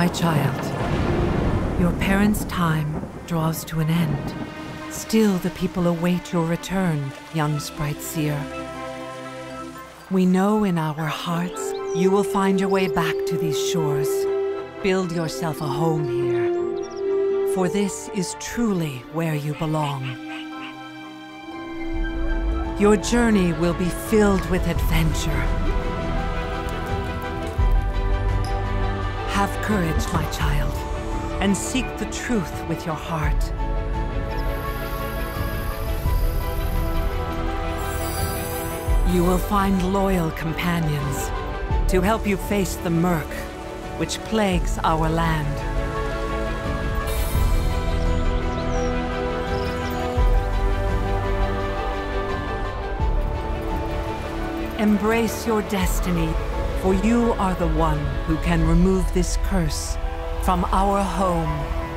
My child, your parents' time draws to an end. Still the people await your return, young Sprite Seer. We know in our hearts you will find your way back to these shores. Build yourself a home here, for this is truly where you belong. Your journey will be filled with adventure. Have courage, my child, and seek the truth with your heart. You will find loyal companions to help you face the Murk, which plagues our land. Embrace your destiny, for you are the one who can remove this curse from our home.